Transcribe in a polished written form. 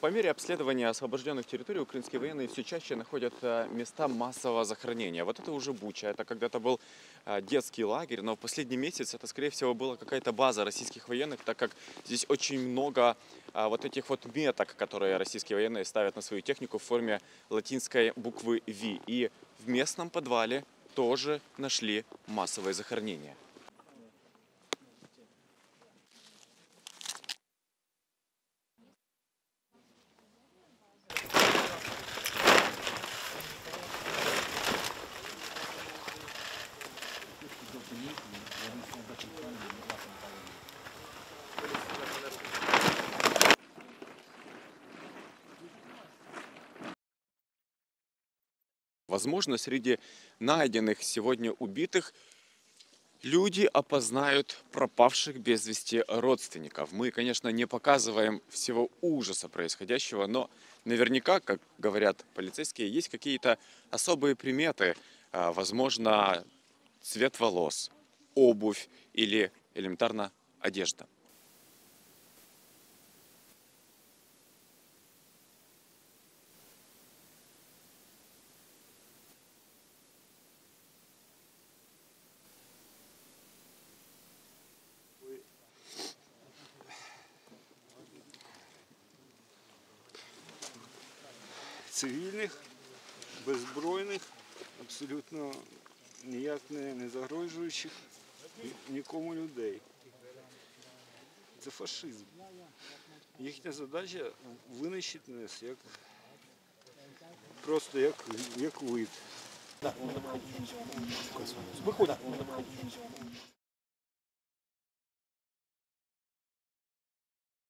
По мере обследования освобожденных территорий украинские военные все чаще находят места массового захоронения. Вот это уже Буча, это когда-то был детский лагерь, но в последний месяц это, скорее всего, была какая-то база российских военных, так как здесь очень много вот этих вот меток, которые российские военные ставят на свою технику в форме латинской буквы V. И в местном подвале тоже нашли массовое захоронение. Возможно, среди найденных сегодня убитых люди опознают пропавших без вести родственников. Мы, конечно, не показываем всего ужаса происходящего, но наверняка, как говорят полицейские, есть какие-то особые приметы, возможно, цвет волос, обувь или элементарно одежда. Цивільних, беззбройних, абсолютно ніяк не загрожуючих нікому людей. Це фашизм. Їхня задача винищити нас як просто як вид. Виходить.